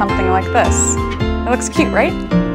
something like this. It looks cute, right?